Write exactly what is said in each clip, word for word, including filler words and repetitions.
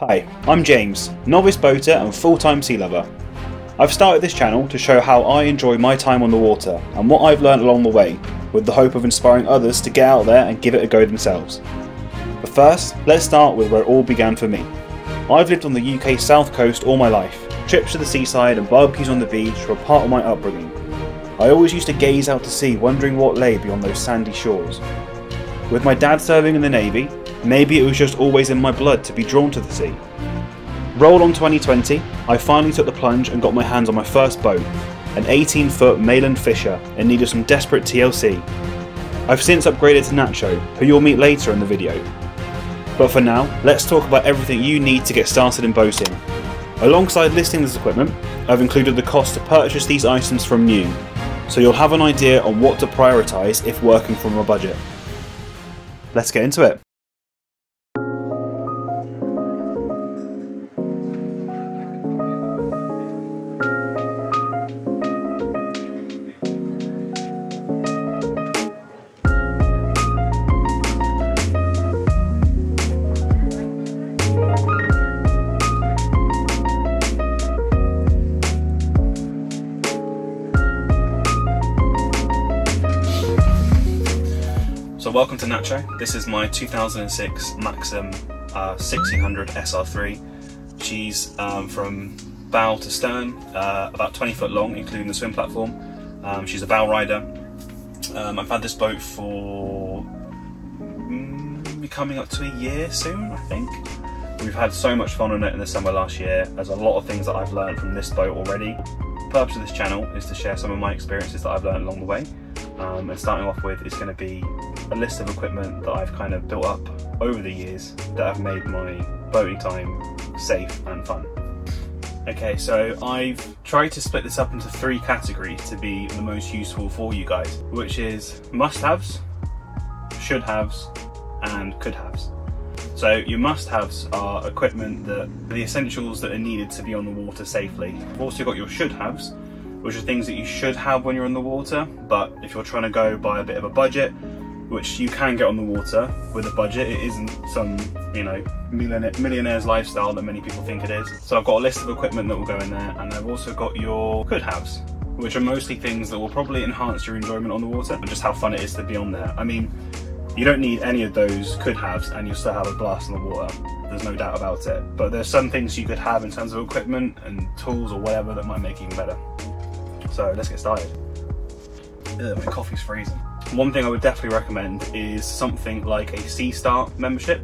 Hi, I'm James, novice boater and full-time sea lover. I've started this channel to show how I enjoy my time on the water and what I've learned along the way, with the hope of inspiring others to get out there and give it a go themselves. But first, let's start with where it all began for me. I've lived on the U K south coast all my life. Trips to the seaside and barbecues on the beach were part of my upbringing. I always used to gaze out to sea, wondering what lay beyond those sandy shores. With my dad serving in the Navy, maybe it was just always in my blood to be drawn to the sea. Roll on twenty twenty, I finally took the plunge and got my hands on my first boat, an eighteen foot Malin Fisher in need of some desperate T L C. I've since upgraded to Nacho, who you'll meet later in the video. But for now, let's talk about everything you need to get started in boating. Alongside listing this equipment, I've included the cost to purchase these items from new, so you'll have an idea on what to prioritise if working from a budget. Let's get into it. So welcome to Nacho. This is my two thousand six Maxim uh, sixteen hundred S R three. She's um, from bow to stern, uh, about twenty foot long, including the swim platform. Um, she's a bow rider. Um, I've had this boat for mm, coming up to a year soon, I think. We've had so much fun on it in the summer last year. There's a lot of things that I've learned from this boat already. The purpose of this channel is to share some of my experiences that I've learned along the way. Um, and starting off with is going to be a list of equipment that I've kind of built up over the years that have made my boating time safe and fun. Okay, so I've tried to split this up into three categories to be the most useful for you guys, which is must-haves, should-haves and could-haves. So your must-haves are equipment that are the essentials that are needed to be on the water safely. You've also got your should-haves, which are things that you should have when you're on the water, but if you're trying to go by a bit of a budget, which you can get on the water with a budget, it isn't some, you know, millionaire's lifestyle that many people think it is. So I've got a list of equipment that will go in there, and I've also got your could-haves, which are mostly things that will probably enhance your enjoyment on the water and just how fun it is to be on there. I mean, you don't need any of those could-haves and you'll still have a blast on the water. There's no doubt about it. But there's some things you could have in terms of equipment and tools or whatever that might make it even better. So let's get started. Ugh, my coffee's freezing. One thing I would definitely recommend is something like a Sea Star membership.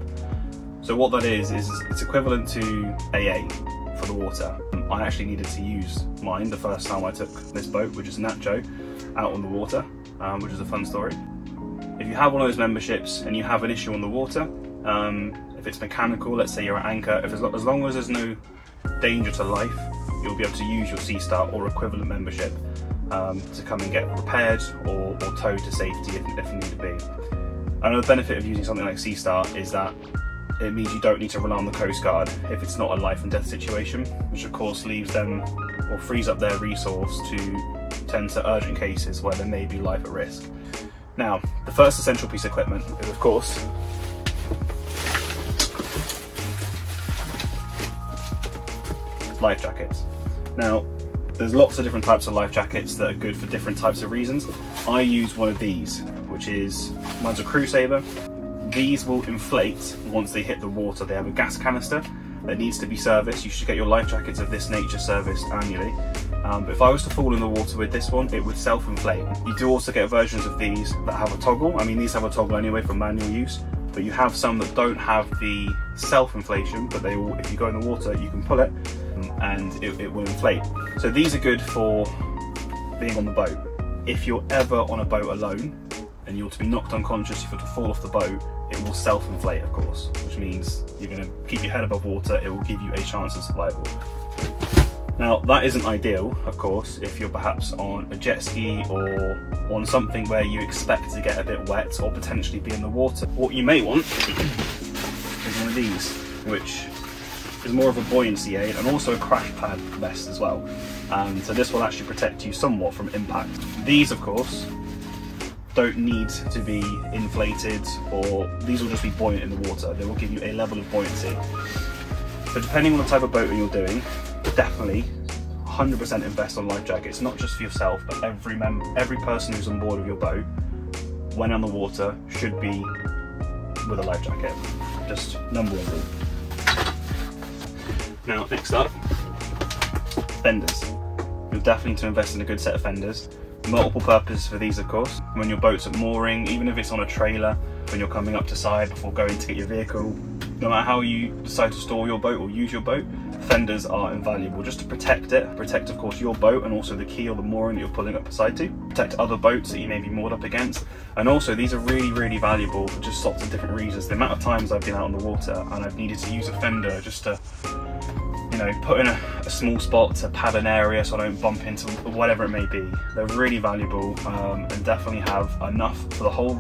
So what that is, is it's equivalent to A A for the water. I actually needed to use mine the first time I took this boat, which is a Nacho, out on the water, um, which is a fun story. If you have one of those memberships and you have an issue on the water, um, if it's mechanical, let's say you're at anchor, if it's, as long as there's no danger to life, you'll be able to use your Sea Star or equivalent membership um, to come and get repaired or, or towed to safety if, if need be. Another benefit of using something like Sea Star is that it means you don't need to rely on the Coast Guard if it's not a life and death situation, which of course leaves them or frees up their resource to tend to urgent cases where there may be life at risk. Now, the first essential piece of equipment is, of course, life jackets. Now, there's lots of different types of life jackets that are good for different types of reasons. I use one of these, which is, mine's a Crew Saver. These will inflate once they hit the water. They have a gas canister that needs to be serviced. You should get your life jackets of this nature serviced annually. Um, but if I was to fall in the water with this one, it would self-inflate. You do also get versions of these that have a toggle. I mean, these have a toggle anyway for manual use, but you have some that don't have the self-inflation, but they will, if you go in the water, you can pull it and it, it will inflate. So these are good for being on the boat. If you're ever on a boat alone and you're to be knocked unconscious, if you're to fall off the boat, it will self-inflate, of course, which means you're going to keep your head above water. It will give you a chance of survival. Now, that isn't ideal, of course, if you're perhaps on a jet ski or on something where you expect to get a bit wet or potentially be in the water. What you may want is one of these, which is more of a buoyancy aid and also a crash pad vest as well. Um, so this will actually protect you somewhat from impact. These, of course, don't need to be inflated, or these will just be buoyant in the water. They will give you a level of buoyancy. So depending on the type of boating you're doing, definitely one hundred percent invest on life jackets, not just for yourself, but every mem every person who's on board of your boat, when on the water, should be with a life jacket. Just number one rule. Now, next up, fenders. You'll definitely need to invest in a good set of fenders. Multiple purposes for these, of course. When your boat's at mooring, even if it's on a trailer, when you're coming up to side before going to get your vehicle, no matter how you decide to store your boat or use your boat, fenders are invaluable just to protect it. Protect, of course, your boat and also the key or the mooring that you're pulling up side to. Protect other boats that you may be moored up against. And also, these are really, really valuable for just lots of different reasons. The amount of times I've been out on the water and I've needed to use a fender just to, you know, put in a, a small spot to pad an area so I don't bump into whatever it may be. They're really valuable um, and definitely have enough for the whole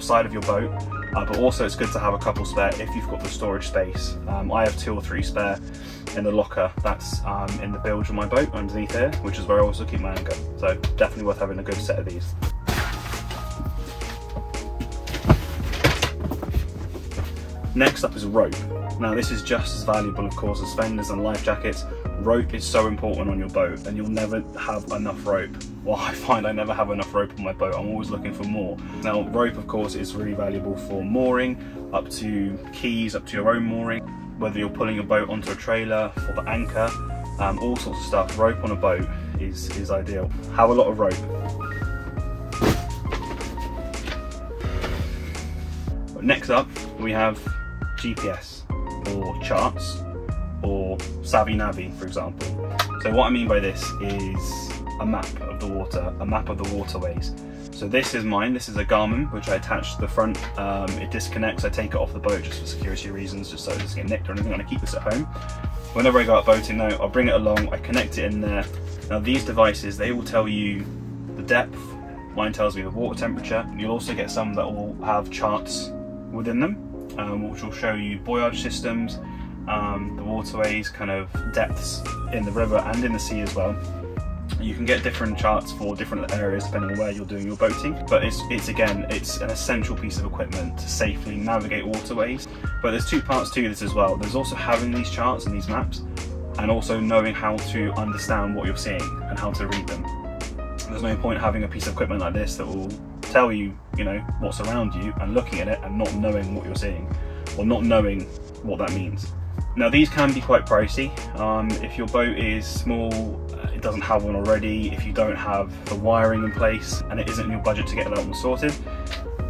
side of your boat, uh, but also it's good to have a couple spare if you've got the storage space. Um, I have two or three spare in the locker that's um, in the bilge of my boat underneath here, which is where I also keep my anchor. So definitely worth having a good set of these. Next up is rope. Now this is just as valuable, of course, as fenders and life jackets. Rope is so important on your boat, and you'll never have enough rope. Well, I find I never have enough rope on my boat. I'm always looking for more. Now, rope, of course, is really valuable for mooring, up to keys, up to your own mooring, whether you're pulling your boat onto a trailer or the anchor, um, all sorts of stuff. Rope on a boat is, is ideal. Have a lot of rope. Next up, we have G P S, or charts, or Savvy Navvy, for example. So what I mean by this is a map of the water, a map of the waterways. So this is mine, this is a Garmin, which I attach to the front. Um, it disconnects, I take it off the boat just for security reasons, just so it doesn't get nicked or anything, and I keep this at home. Whenever I go out boating though, I'll bring it along, I connect it in there. Now these devices, they will tell you the depth, mine tells me the water temperature. You'll also get some that will have charts within them, um, which will show you buoyage systems, Um, the waterways, kind of depths in the river and in the sea as well. You can get different charts for different areas depending on where you're doing your boating, but it's, it's again, it's an essential piece of equipment to safely navigate waterways. But there's two parts to this as well. There's also having these charts and these maps, and also knowing how to understand what you're seeing and how to read them. There's no point having a piece of equipment like this that will tell you, you know, what's around you and looking at it and not knowing what you're seeing, or not knowing what that means. Now these can be quite pricey. Um, if your boat is small, it doesn't have one already, if you don't have the wiring in place and it isn't in your budget to get that one sorted,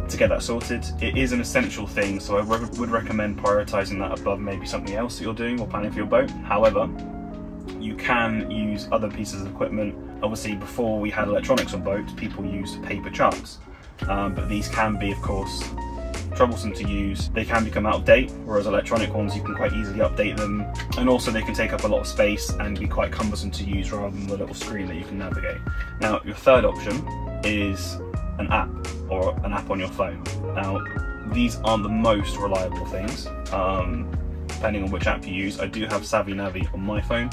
to get that sorted, it is an essential thing, so I re would recommend prioritising that above maybe something else that you're doing or planning for your boat. However, you can use other pieces of equipment. Obviously before we had electronics on boats, people used paper charts, um, but these can be, of course, troublesome to use. They can become out of date, whereas electronic ones you can quite easily update them, and also they can take up a lot of space and be quite cumbersome to use rather than the little screen that you can navigate. Now your third option is an app, or an app on your phone. Now these aren't the most reliable things, um, depending on which app you use. I do have Savvy Navvy on my phone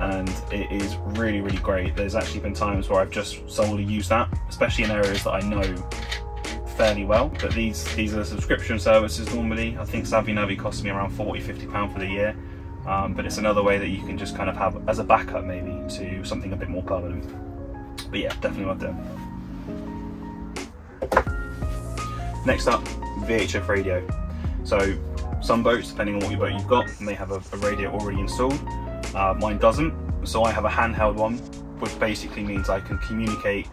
and it is really, really great. There's actually been times where I've just solely used that, especially in areas that I know fairly well. But these these are subscription services normally. I think Savvy Navvy costs me around forty, fifty pounds for the year, um, but it's another way that you can just kind of have as a backup maybe to something a bit more permanent. But yeah, definitely worth it. Next up, V H F radio. So some boats, depending on what your boat you've got, may have a, a radio already installed. Uh, mine doesn't, so I have a handheld one, which basically means I can communicate.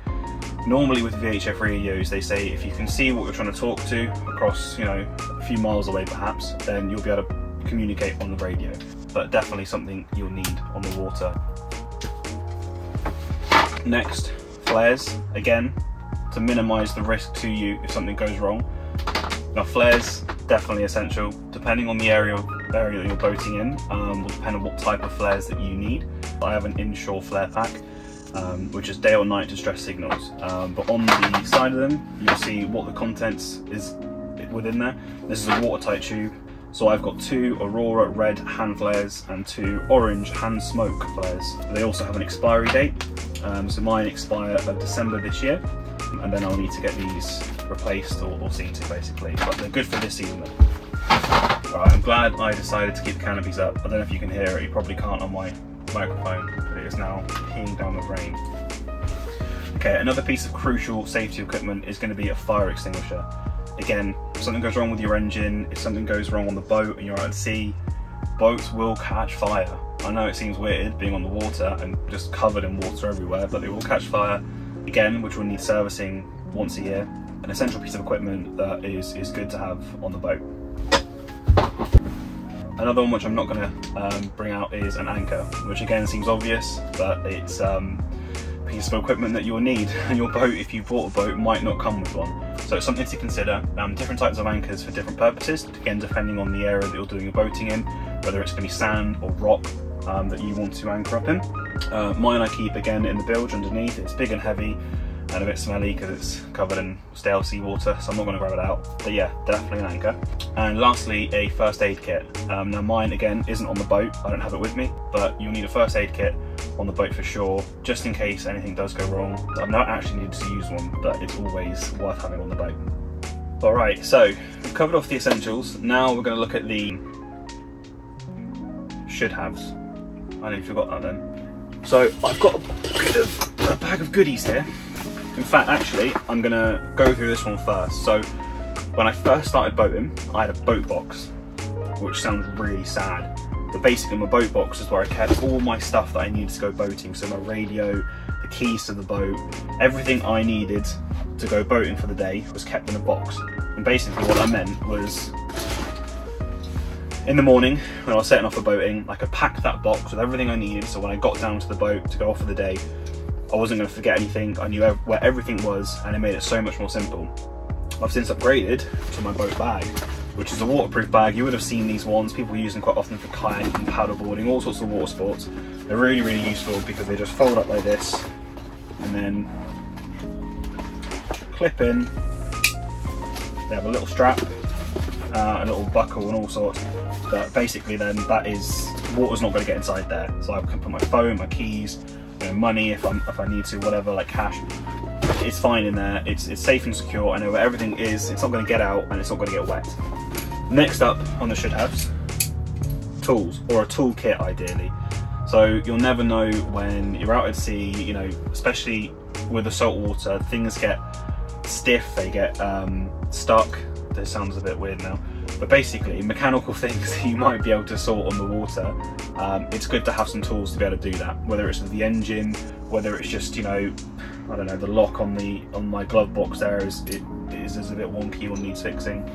Normally with V H F radios, they say if you can see what you're trying to talk to across, you know, a few miles away perhaps, then you'll be able to communicate on the radio. But definitely something you'll need on the water. Next, flares. Again, to minimise the risk to you if something goes wrong. Now flares, definitely essential. Depending on the area, area that you're boating in, um, will depend on what type of flares that you need. I have an inshore flare pack, Um, which is day or night distress signals, um, but on the side of them you'll see what the contents is within there. This is a watertight tube, so I've got two Aurora red hand flares and two orange hand smoke flares. They also have an expiry date, um, so mine expire of December this year, and then I'll need to get these replaced or, or seen to basically, but they're good for this season though. Right, I'm glad I decided to keep canopies up. I don't know if you can hear it, you probably can't on my microphone, but it is now peeing down the rain. Okay, another piece of crucial safety equipment is going to be a fire extinguisher. Again, if something goes wrong with your engine, if something goes wrong on the boat and you're out at sea, boats will catch fire. I know it seems weird being on the water and just covered in water everywhere, but they will catch fire, again, which will need servicing once a year. An essential piece of equipment that is, is good to have on the boat. Another one which I'm not going to um, bring out is an anchor, which again seems obvious, but it's um, a piece of equipment that you'll need, and your boat, if you bought a boat, might not come with one. So it's something to consider. Um, different types of anchors for different purposes, again depending on the area that you're doing your boating in, whether it's going to be sand or rock um, that you want to anchor up in. Uh, mine I keep again in the bilge underneath. It's big and heavy and a bit smelly because it's covered in stale seawater, so I'm not going to grab it out, but yeah, definitely an anchor. And lastly, a first aid kit. Um, now mine again isn't on the boat, I don't have it with me, but you'll need a first aid kit on the boat for sure, just in case anything does go wrong. I've not actually needed to use one, but it's always worth having on the boat. All right, so we've covered off the essentials. Now we're going to look at the should-haves. I nearly forgot that then. So I've got a bit of a bag of goodies here. In fact, actually, I'm going to go through this one first. So when I first started boating, I had a boat box, which sounds really sad. But basically my boat box is where I kept all my stuff that I needed to go boating. So my radio, the keys to the boat, everything I needed to go boating for the day was kept in a box. And basically what I meant was, in the morning when I was setting off for boating, I could pack that box with everything I needed. So when I got down to the boat to go off for the day, I wasn't going to forget anything. I knew where everything was, and it made it so much more simple. I've since upgraded to my boat bag, which is a waterproof bag. You would have seen these ones, people use them quite often for kayaking, paddleboarding, all sorts of water sports. They're really, really useful because they just fold up like this and then clip in. They have a little strap, uh, a little buckle and all sorts, but basically then that is, water's not going to get inside there. So I can put my phone, my keys, you know, money if, I'm, if I need to, whatever, like cash. It's fine in there, it's, it's safe and secure, I know where everything is, it's not going to get out and it's not going to get wet. Next up on the should-haves, tools, or a toolkit ideally. So you'll never know when you're out at sea, you know, especially with the salt water, things get stiff, they get um, stuck. This sounds a bit weird now, but basically mechanical things that you might be able to sort on the water, um, it's good to have some tools to be able to do that, whether it's the engine, whether it's just, you know, I don't know, the lock on the on my glove box there is it is, is a bit wonky or needs fixing.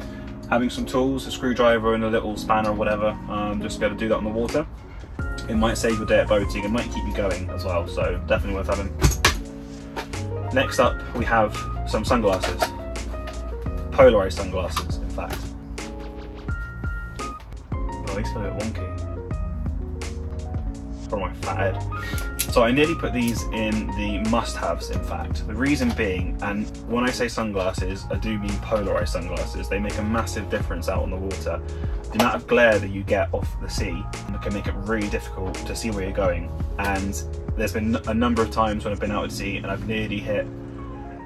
Having some tools, a screwdriver and a little spanner or whatever, um, just to be able to do that on the water. It might save your day at boating, it might keep you going as well, so definitely worth having. Next up we have some sunglasses, polarized sunglasses in fact. Oh, these are a bit wonky. Probably my fat head. So I nearly put these in the must-haves, in fact. The reason being, and when I say sunglasses, I do mean polarized sunglasses. They make a massive difference out on the water. The amount of glare that you get off the sea can make it really difficult to see where you're going. And there's been a number of times when I've been out at sea and I've nearly hit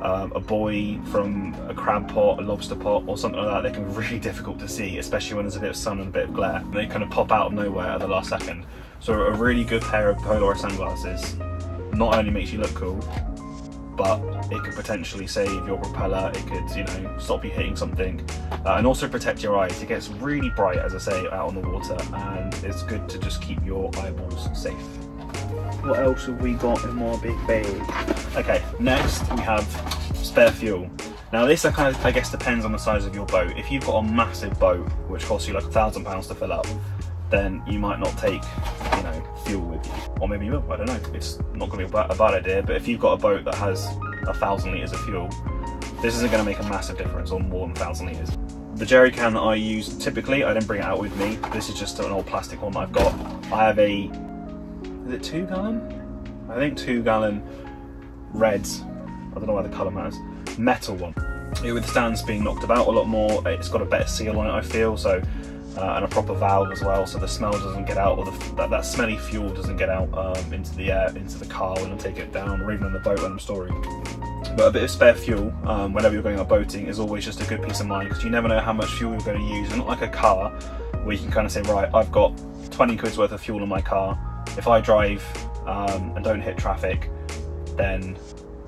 um, a buoy from a crab pot, a lobster pot, or something like that. They can be really difficult to see, especially when there's a bit of sun and a bit of glare. They kind of pop out of nowhere at the last second. So a really good pair of polarized sunglasses not only makes you look cool, but it could potentially save your propeller, it could, you know, stop you hitting something, uh, and also protect your eyes. It gets really bright, as I say, out on the water, and it's good to just keep your eyeballs safe. What else have we got in my big bag? Okay, next we have spare fuel. Now this I, kind of, I guess depends on the size of your boat. If you've got a massive boat, which costs you like a thousand pounds to fill up, then you might not take, you know, fuel with you. Or maybe you will, I don't know. It's not gonna be a bad idea, but if you've got a boat that has a thousand litres of fuel, this isn't gonna make a massive difference, or more than a thousand litres. The jerry can that I use, typically, I don't bring it out with me. This is just an old plastic one that I've got. I have a, is it two gallon? I think two gallon reds. I don't know why the colour matters. Metal one. It withstands being knocked about a lot more. It's got a better seal on it, I feel, so. Uh, and a proper valve as well, so the smell doesn't get out, or the, that, that smelly fuel doesn't get out um, into the air, into the car when I'm taking it down, or even on the boat when I'm storing. But but a bit of spare fuel um, whenever you're going out boating is always just a good peace of mind, because you never know how much fuel you're going to use. You're not like a car where you can kind of say, right, I've got twenty quid's worth of fuel in my car. If I drive um, and don't hit traffic, then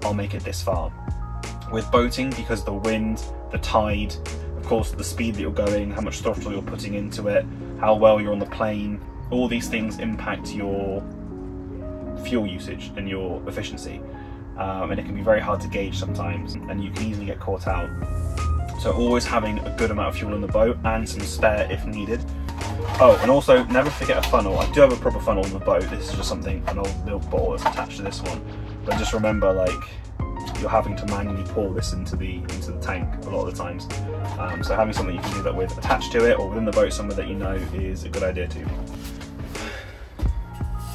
I'll make it this far. With boating, because the wind, the tide, of course the speed that you're going, how much throttle you're putting into it, how well you're on the plane, all these things impact your fuel usage and your efficiency. Um, and it can be very hard to gauge sometimes, and you can easily get caught out. So always having a good amount of fuel in the boat and some spare if needed. Oh, and also never forget a funnel. I do have a proper funnel on the boat. This is just something, an old milk bottle that's attached to this one. But just remember, like, you're having to manually pour this into the into the tank a lot of the times. Um, so having something you can do that with attached to it or within the boat somewhere that you know is a good idea too.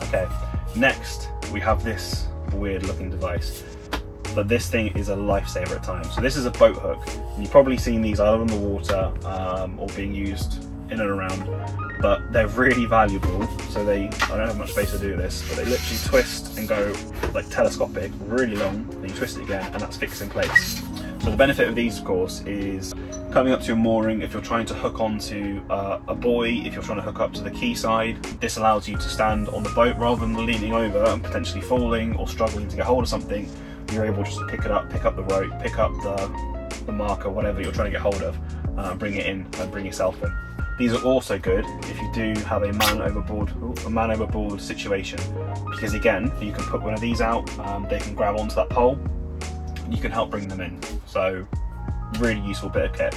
Okay, next we have this weird looking device, but this thing is a lifesaver at times. So this is a boat hook, and you've probably seen these either on the water um, or being used in and around, but they're really valuable. So they, I don't have much space to do this, but they literally twist and go like telescopic, really long, and you twist it again and that's fixed in place. So the benefit of these, of course, is coming up to your mooring, if you're trying to hook onto uh, a buoy, if you're trying to hook up to the quayside, this allows you to stand on the boat rather than leaning over and potentially falling or struggling to get hold of something. You're able just to pick it up, pick up the rope, pick up the, the marker, whatever you're trying to get hold of, uh, bring it in and bring yourself in. These are also good if you do have a man overboard, a man overboard situation, because again, you can put one of these out, um, they can grab onto that pole, and you can help bring them in. So, really useful bit of kit.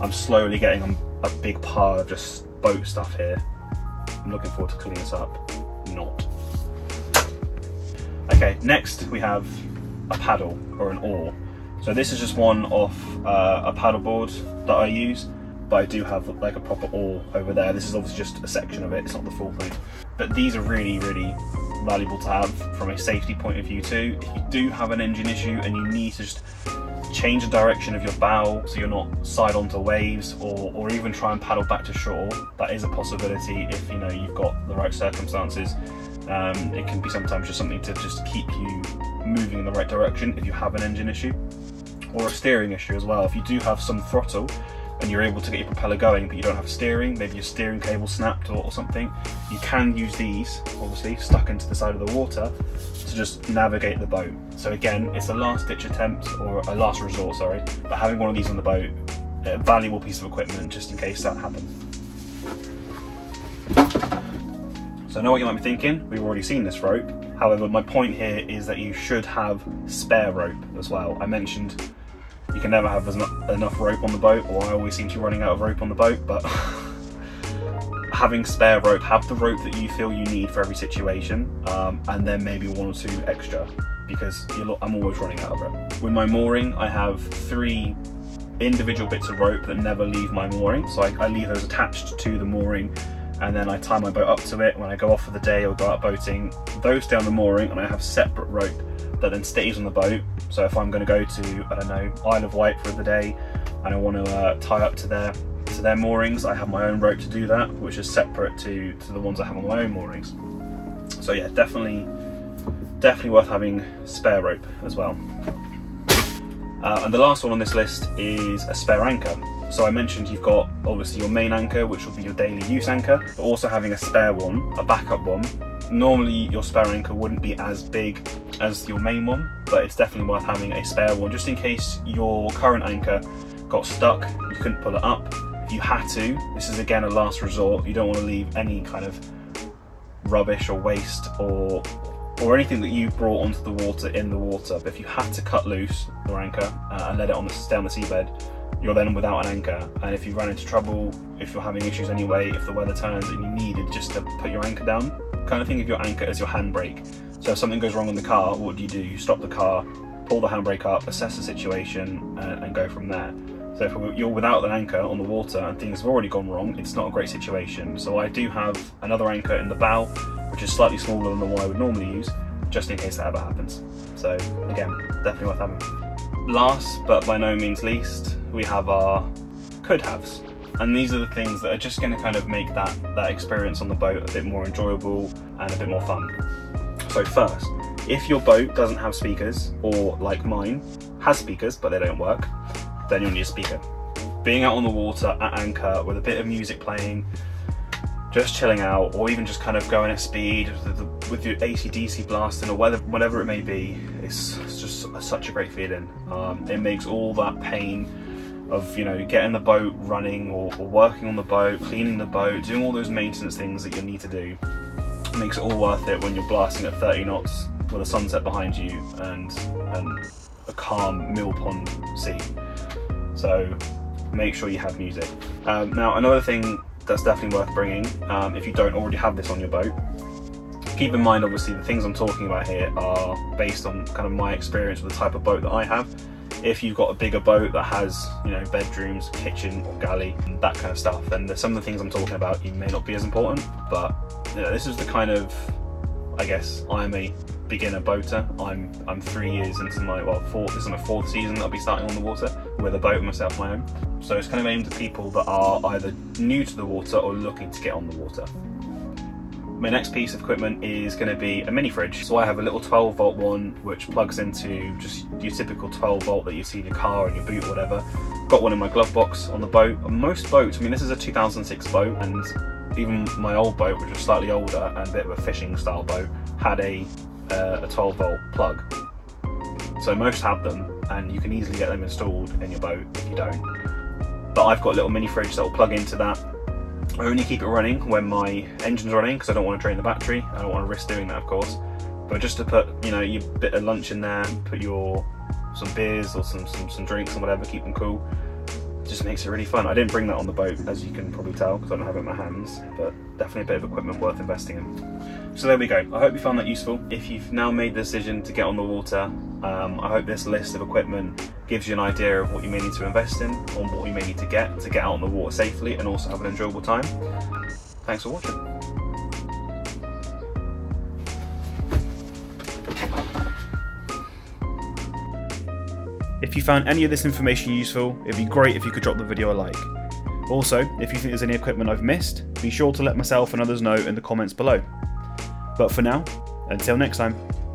I'm slowly getting a big pile of just boat stuff here. I'm looking forward to cleaning this up. Not. Okay, next we have a paddle or an oar. So this is just one off uh, a paddle board that I use, but I do have like a proper oar over there. This is obviously just a section of it, it's not the full thing. But these are really, really valuable to have from a safety point of view too. If you do have an engine issue and you need to just change the direction of your bow so you're not side onto waves, or, or even try and paddle back to shore, that is a possibility if you know you've got the right circumstances. Um, it can be sometimes just something to just keep you moving in the right direction if you have an engine issue or a steering issue as well. If you do have some throttle and you're able to get your propeller going but you don't have steering, maybe your steering cable snapped or, or something, you can use these, obviously stuck into the side of the water, to just navigate the boat. So again, it's a last ditch attempt, or a last resort, sorry, but having one of these on the boat, a valuable piece of equipment just in case that happens. So I know what you might be thinking, we've already seen this rope, however my point here is that you should have spare rope as well. I mentioned you can never have as enough rope on the boat, or I always seem to be running out of rope on the boat, but having spare rope, have the rope that you feel you need for every situation, um, and then maybe one or two extra, because you're, I'm always running out of it. With my mooring, I have three individual bits of rope that never leave my mooring, so I, I leave those attached to the mooring, and then I tie my boat up to it. When I go off for the day or go out boating, those stay on the mooring, and I have separate rope that then stays on the boat. So if I'm going to go to, I don't know, Isle of Wight for the day, and I want to uh, tie up to their to their moorings, I have my own rope to do that, which is separate to to the ones I have on my own moorings. So yeah, definitely, definitely worth having spare rope as well. Uh, and the last one on this list is a spare anchor. So I mentioned you've got obviously your main anchor, which will be your daily use anchor, but also having a spare one, a backup one. Normally your spare anchor wouldn't be as big as your main one, but it's definitely worth having a spare one just in case your current anchor got stuck, you couldn't pull it up. If you had to, this is again a last resort. You don't want to leave any kind of rubbish or waste or or anything that you brought onto the water in the water. But if you had to cut loose your anchor uh, and let it on the, stay on the seabed, you're then without an anchor, and if you run into trouble, if you're having issues anyway, if the weather turns and you needed just to put your anchor down, kind of think of your anchor as your handbrake. So if something goes wrong in the car, what do you do? You stop the car, pull the handbrake up, assess the situation, uh, and go from there. So if you're without an anchor on the water and things have already gone wrong, it's not a great situation. So I do have another anchor in the bow, which is slightly smaller than the one I would normally use, just in case that ever happens. So again, definitely worth having. Last, but by no means least, we have our could-haves. And these are the things that are just going to kind of make that, that experience on the boat a bit more enjoyable and a bit more fun. So first, if your boat doesn't have speakers, or like mine, has speakers, but they don't work, then you'll need a speaker. Being out on the water at anchor with a bit of music playing, just chilling out, or even just kind of going at speed with, the, with your A C D C blasting, or whether, whatever it may be, it's, it's just such a great feeling. Um, it makes all that pain of, you know, getting the boat running or, or working on the boat, cleaning the boat, doing all those maintenance things that you need to do. It makes it all worth it when you're blasting at thirty knots with a sunset behind you and, and a calm mill pond sea. So make sure you have music. Um, now, another thing that's definitely worth bringing, um, if you don't already have this on your boat, keep in mind obviously the things I'm talking about here are based on kind of my experience with the type of boat that I have. If you've got a bigger boat that has, you know, bedrooms, kitchen or galley, and that kind of stuff, then some of the things I'm talking about you may not be as important, but you know, this is the kind of, I guess, I'm a beginner boater. I'm I'm three years into my, well, fourth, this is my fourth season that I'll be starting on the water with a boat myself, my own. So it's kind of aimed at people that are either new to the water or looking to get on the water. My next piece of equipment is going to be a mini fridge. So I have a little twelve volt one which plugs into just your typical twelve volt that you see in your car and your boot or whatever. Got one in my glove box on the boat. On most boats, I mean, this is a two thousand six boat, and even my old boat, which was slightly older and a bit of a fishing style boat, had a, uh, a twelve volt plug. So most have them, and you can easily get them installed in your boat if you don't. But I've got a little mini fridge that will plug into that. I only keep it running when my engine's running because I don't want to drain the battery. I don't want to risk doing that, of course. But just to put, you know, your bit of lunch in there, put your some beers or some some, some drinks and whatever, keep them cool. It just makes it really fun. I didn't bring that on the boat, as you can probably tell, because I don't have it in my hands. But definitely a bit of equipment worth investing in. So there we go. I hope you found that useful. If you've now made the decision to get on the water, um, I hope this list of equipment gives you an idea of what you may need to invest in, or what you may need to get to get out on the water safely and also have an enjoyable time. Thanks for watching. If you found any of this information useful, it'd be great if you could drop the video a like. Also, if you think there's any equipment I've missed, be sure to let myself and others know in the comments below. But for now, until next time.